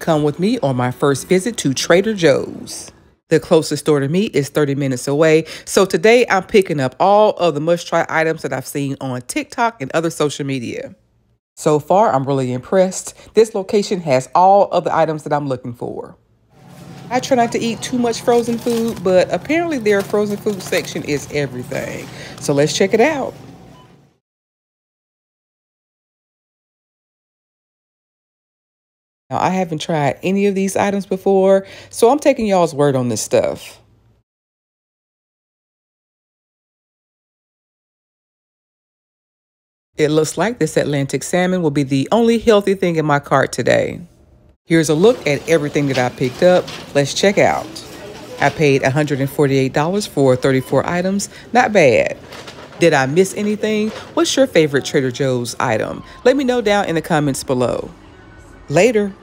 Come with me on my first visit to Trader Joe's. The closest store to me is 30 minutes away. So today I'm picking up all of the must-try items that I've seen on TikTok and other social media. So far, I'm really impressed. This location has all of the items that I'm looking for. I try not to eat too much frozen food, but apparently their frozen food section is everything. So let's check it out. Now, I haven't tried any of these items before, so I'm taking y'all's word on this stuff. It looks like this Atlantic salmon will be the only healthy thing in my cart today. Here's a look at everything that I picked up. Let's check out. I paid $148 for 34 items. Not bad. Did I miss anything? What's your favorite Trader Joe's item? Let me know down in the comments below. Later.